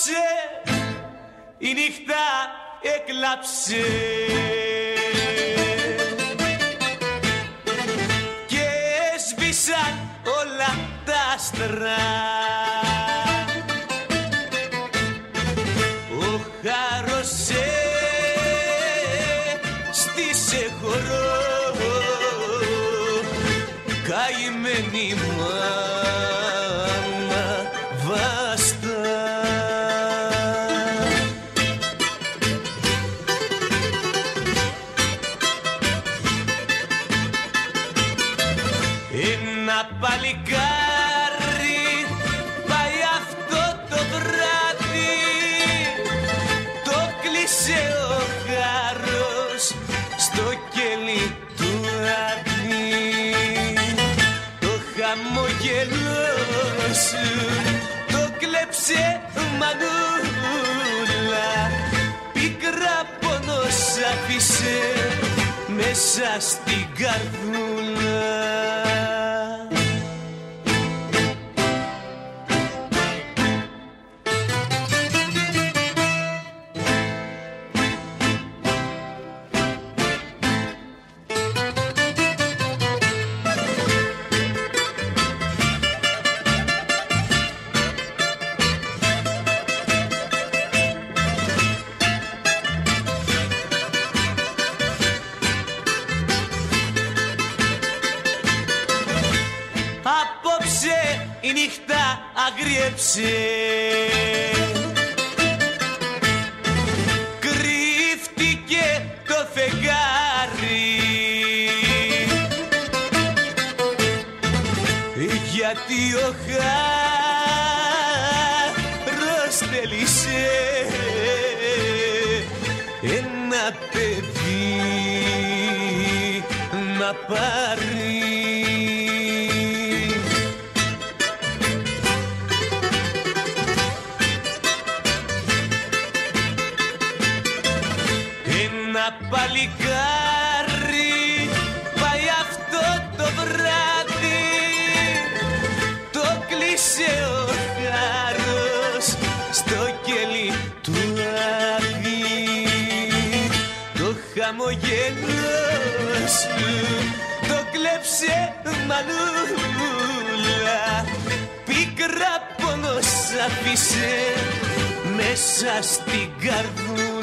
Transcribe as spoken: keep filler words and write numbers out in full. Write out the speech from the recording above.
έκλαψε, η νύχτα έκλαψε. Και έσβησαν όλα τα άστρα. Ο Χαροσέ στήσε χορό, καημένη μάνα βάστα. Ένα παλικάρι πάει αυτό το βράδυ, το κλείσε ο Χάρος στο κελί του άδει. Το χαμογελό σου το κλέψε μανούλα, πικρά πόνος άφησε μέσα στην καρδούλα. Απόψε η νύχτα αγριέψε, κρύφτηκε το φεγγάρι, γιατί ο Χάρος θέλησε ένα παιδί να πάρει. Ένα παλικάρι πάει αυτό το βράδυ, το κλείσε ο Χάρος στο κελί του άδει. Το χαμογελό σου το κλέψε μανούλα, πικρά πόνος άφησε μέσα στην καρδούλα.